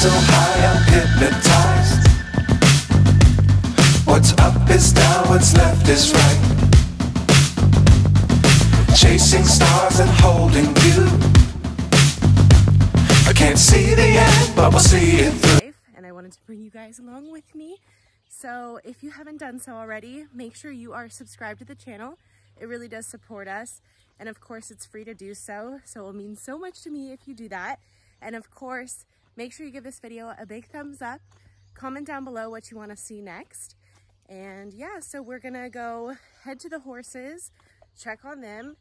so high I'm hypnotized. What's up is down, what's left is right. Chasing stars and holding you. I can't see the end, but we'll see it through. And I wanted to bring you guys along with me. So if you haven't done so already, make sure you are subscribed to the channel. It really does support us. And of course, it's free to do so. So it'll mean so much to me if you do that. And of course, make sure you give this video a big thumbs up. Comment down below what you want to see next. And yeah, so we're going to go head to the horses, check on them.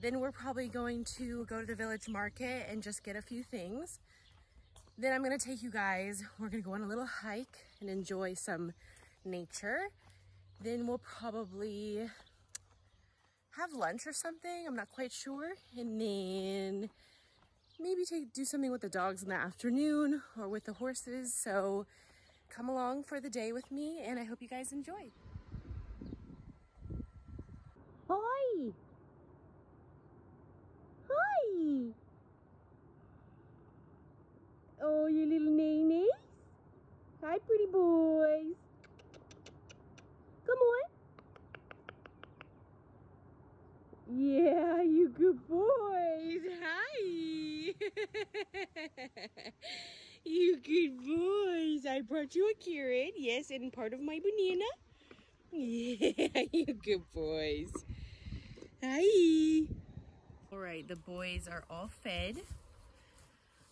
Then we're probably going to go to the village market and just get a few things. Then I'm going to take you guys, we're going to go on a little hike and enjoy some nature. Then we'll probably have lunch or something, I'm not quite sure, and then maybe do something with the dogs in the afternoon or with the horses. So come along for the day with me, and I hope you guys enjoy. Hi! Hi! Oh, you little nae-naes. Hi, pretty boys. Come on. Yeah, you good boys. Hi. You good boys. I brought you a carrot. Yes, and part of my banana. Yeah, you good boys. Hi. All right, the boys are all fed.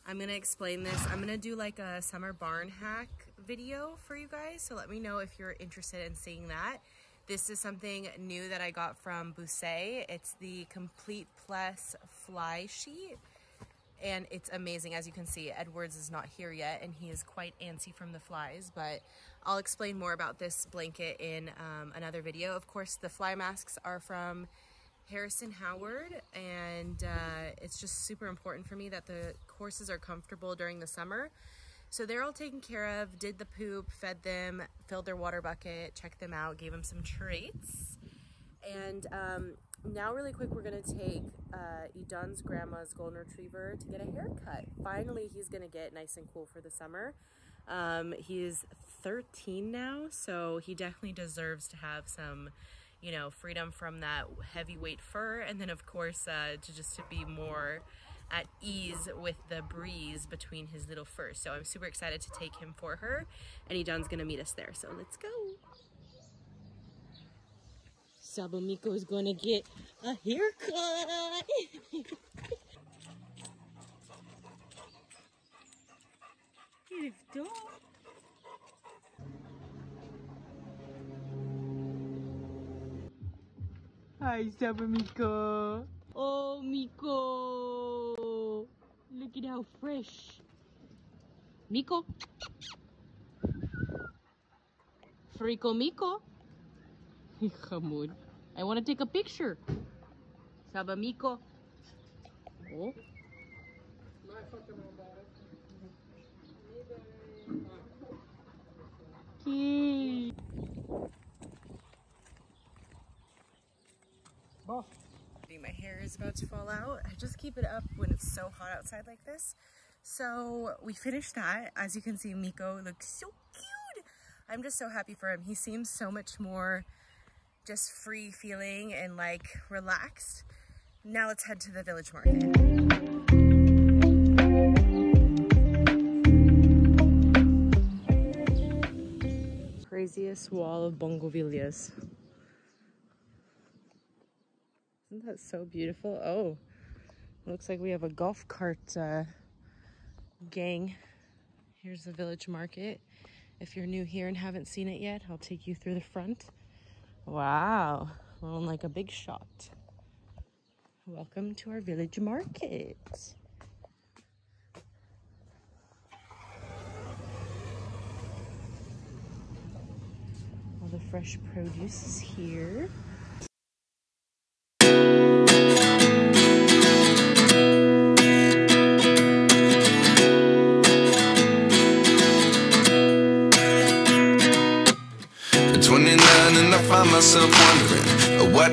I'm going to explain this. I'm going to do like a summer barn hack video for you guys. So let me know if you're interested in seeing that. This is something new that I got from Busse. It's the Complete Plus fly sheet, and it's amazing. As you can see, Edwards is not here yet, and he is quite antsy from the flies, but I'll explain more about this blanket in another video. Of course, the fly masks are from Harrison Howard, and it's just super important for me that the horses are comfortable during the summer. So they're all taken care of, did the poop, fed them, filled their water bucket, checked them out, gave them some treats. And now really quick, we're gonna take Idan's grandma's golden retriever to get a haircut. Finally, he's gonna get nice and cool for the summer. He's 13 now, so he definitely deserves to have some, you know, freedom from that heavyweight fur. And then of course, to be more at ease with the breeze between his little furs. So I'm super excited to take him for her, and Idan's gonna meet us there, so let's go. Sabumiko is gonna get a haircut. It's done. Hi, Sabumiko. Oh, Miko! Look at how fresh. Miko. Frico Miko. I want to take a picture. Saba Miko. Oh. Okay. Boss. My hair is about to fall out. I just keep it up when it's so hot outside like this. So we finished that. As you can see, Miko looks so cute. I'm just so happy for him. He seems so much more just free feeling and like relaxed. Now let's head to the village market. Craziest wall of bougainvilleas. Isn't that so beautiful? Oh, looks like we have a golf cart gang. Here's the village market. If you're new here and haven't seen it yet, I'll take you through the front. Wow, well, I'm like a big shot. Welcome to our village market. All the fresh produce is here. Myself wondering what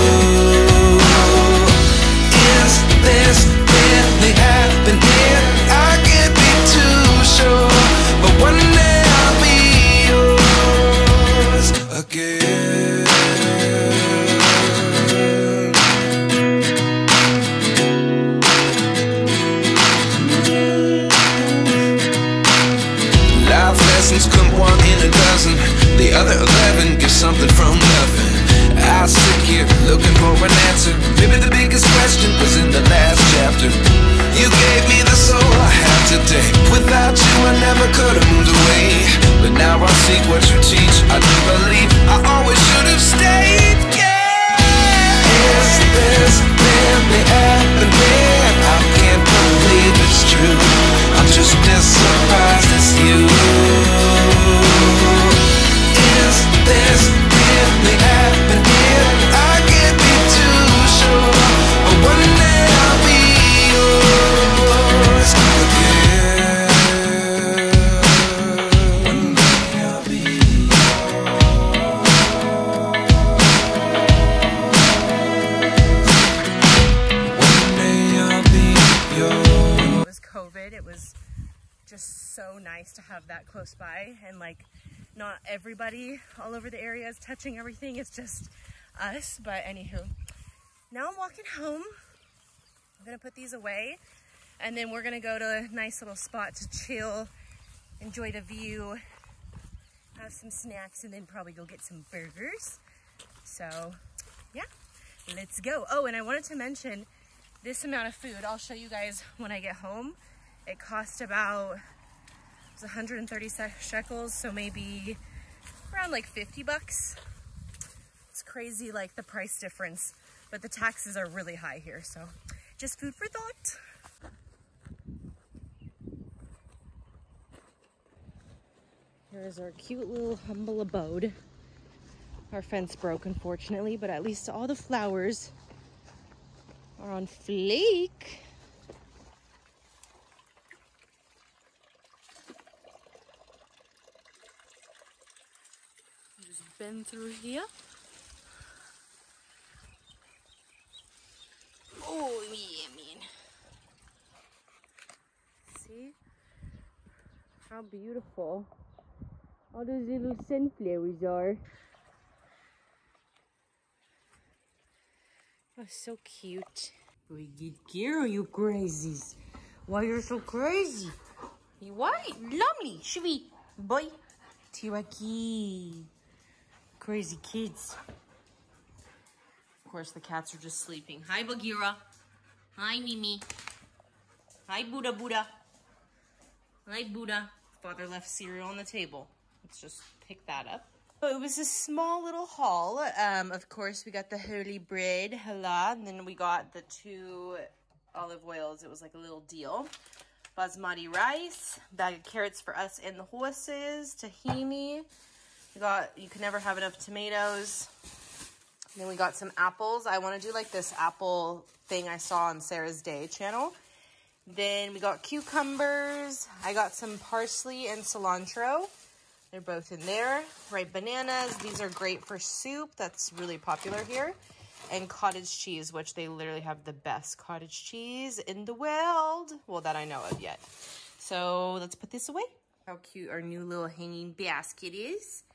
Is this really happening? I can't be too sure, but one day again. Life lessons come one in a dozen, the other 11 get something from nothing. I sit here looking for an answer. Maybe the biggest question was in the last chapter. You gave me the soul I have today. Without you I never could have moved away, but now I see what you teach. I do believe I always should have stayed, yeah. Is this really happening? I can't believe it's true. I'm just as surprised as you. Is this really happening? I can't be too sure, but one day I'll be yours again. One day I'll be yours. One day I'll be yours. It was COVID. It was just so nice to have that close by, and like, not everybody all over the area is touching everything. It's just us. But anywho, now I'm walking home. I'm gonna put these away, and then we're gonna go to a nice little spot to chill, enjoy the view, have some snacks, and then probably go get some burgers. So yeah, let's go. Oh, and I wanted to mention this amount of food. I'll show you guys when I get home. It cost about 130 shekels, so maybe around like 50 bucks. It's crazy, like the price difference, but the taxes are really high here. So just food for thought. Here is our cute little humble abode. Our fence broke, unfortunately, but at least all the flowers are on flake. Been through here. Oh yeah, man. See how beautiful all those little sunflowers are. That's so cute. We get girl, you crazies. Why you're so crazy? Why? Lovely, sweet boy. Tiwaki. Crazy kids. Of course, the cats are just sleeping. Hi, Bagheera. Hi, Mimi. Hi, Buddha Buddha. Hi, Buddha. Father left cereal on the table. Let's just pick that up. So it was a small little haul. Of course, we got the holy bread, halal, and then we got the 2 olive oils. It was like a little deal. Basmati rice, bag of carrots for us and the horses, tahini. We got, you can never have enough tomatoes. And then we got some apples. I want to do like this apple thing I saw on Sarah's Day channel. Then we got cucumbers. I got some parsley and cilantro. They're both in there. Right, bananas. These are great for soup. That's really popular here. And cottage cheese, which they literally have the best cottage cheese in the world. Well, that I know of yet. So let's put this away. How cute our new little hanging basket is.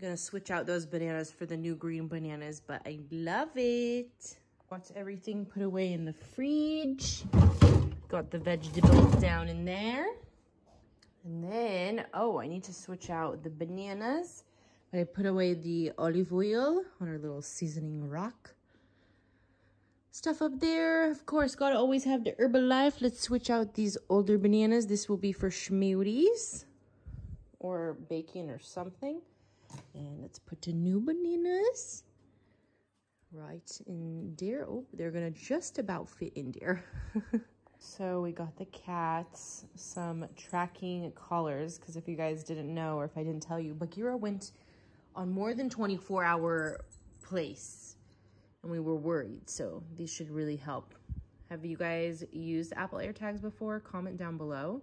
Gonna switch out those bananas for the new green bananas, but I love it. Got everything put away in the fridge. Got the vegetables down in there. And then, oh, I need to switch out the bananas. But I put away the olive oil on our little seasoning rock. Stuff up there. Of course, gotta always have the Herbalife. Let's switch out these older bananas. This will be for schmooties or bacon or something. And let's put the new bananas right in there. Oh, they're gonna just about fit in there. So we got the cats some tracking collars, because if you guys didn't know, or if I didn't tell you, Bagheera went on more than 24-hour place and we were worried, so these should really help. Have you guys used Apple AirTags before? Comment down below.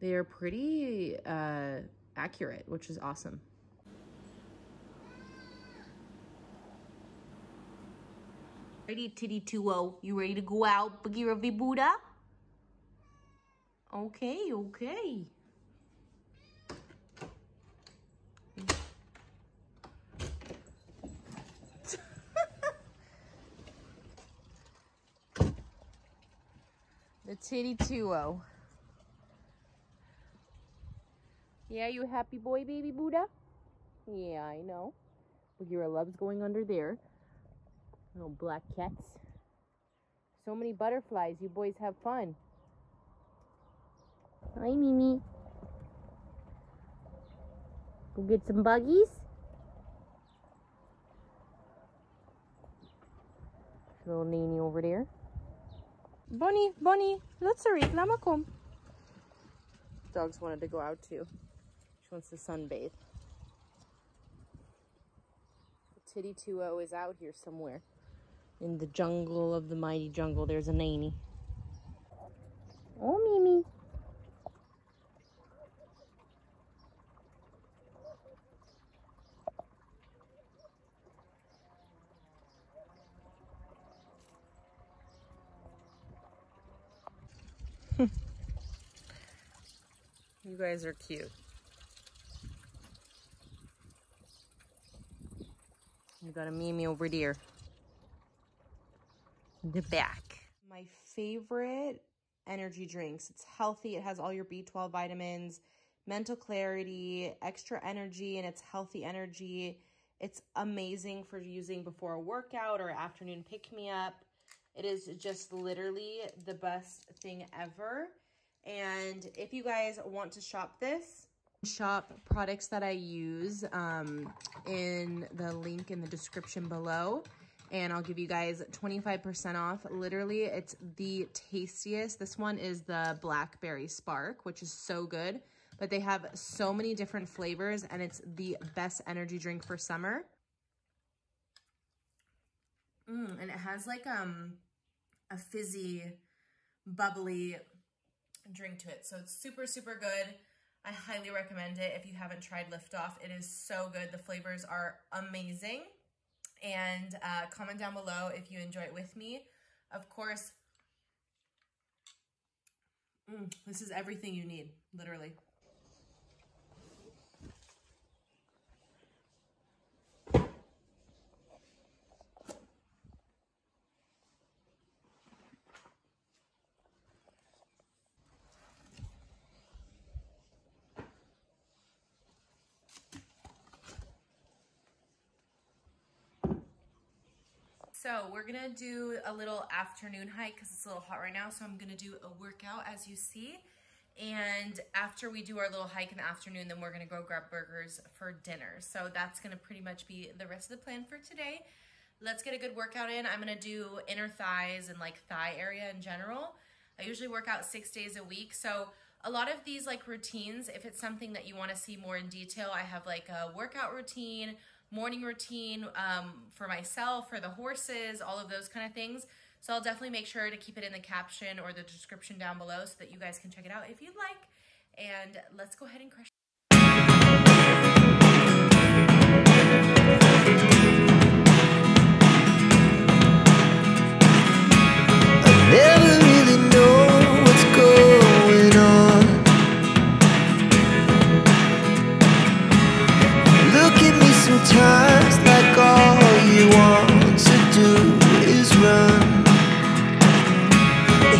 They are pretty accurate, which is awesome. Ready, Titty 2-0? You ready to go out, Bagheera v. Buddha? Okay, okay. The Titty 2-0. Yeah, you a happy boy, baby Buddha? Yeah, I know. Bagheera loves going under there. Little black cats. So many butterflies. You boys have fun. Hi, Mimi. Go get some buggies. Little Nini over there. Bunny, bunny. Let's hurry. Lamakum. Dogs wanted to go out too. She wants to sunbathe. The Titty 2-0 is out here somewhere. In the jungle of the mighty jungle, there's a Nani. Oh, Mimi. You guys are cute. You got a Mimi over there. The back. My favorite energy drinks. It's healthy. It has all your B12 vitamins, mental clarity, extra energy, and it's healthy energy. It's amazing for using before a workout or afternoon pick-me-up. It is just literally the best thing ever. And if you guys want to shop this, shop products that I use in the link in the description below. And I'll give you guys 25% off. Literally, it's the tastiest. This one is the Blackberry Spark, which is so good. But they have so many different flavors, and it's the best energy drink for summer. And it has like a fizzy, bubbly drink to it. So it's super, super good. I highly recommend it if you haven't tried Lift Off. It is so good. The flavors are amazing. And comment down below if you enjoy it with me. Of course, this is everything you need, literally. So we're gonna do a little afternoon hike because it's a little hot right now. So I'm gonna do a workout, as you see. And after we do our little hike in the afternoon, then we're gonna go grab burgers for dinner. So that's gonna pretty much be the rest of the plan for today. Let's get a good workout in. I'm gonna do inner thighs and like thigh area in general. I usually work out 6 days a week. So a lot of these like routines, if it's something that you wanna see more in detail, I have like a workout routine, morning routine for myself, for the horses, all of those kind of things. So I'll definitely make sure to keep it in the caption or the description down below so that you guys can check it out if you'd like. And let's go ahead and crush. I never really know what's going on. Look at me sometimes, like all you want to do is run.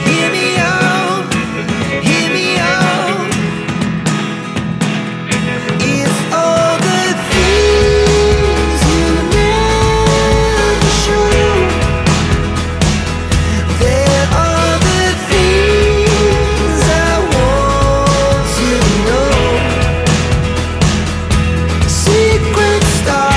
Hear me out, it's all the things you never show. They're all the things I want you to know. Secret stars.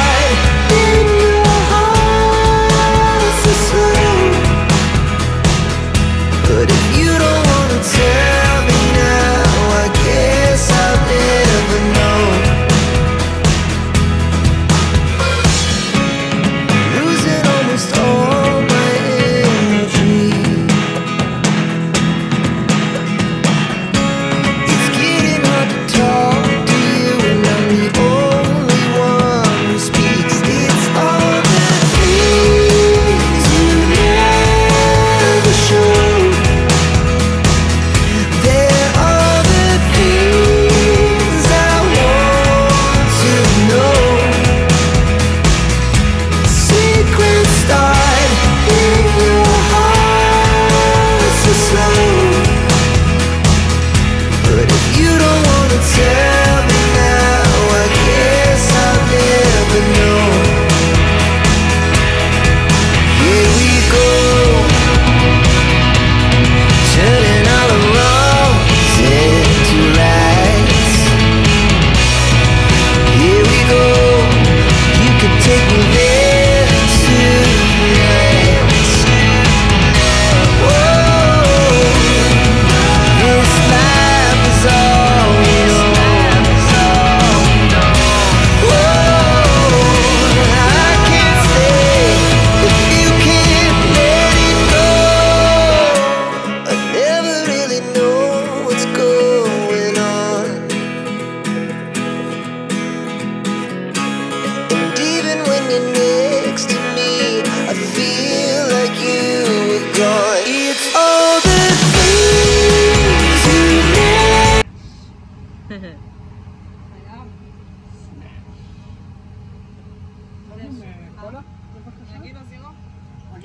להגיד לו זירו?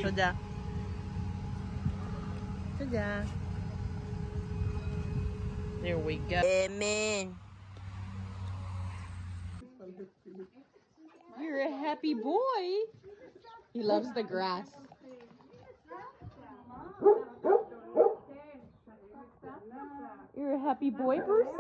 תודה. תודה. There we go. Amen. You're a happy boy. He loves the grass. You're a happy boy, Busse?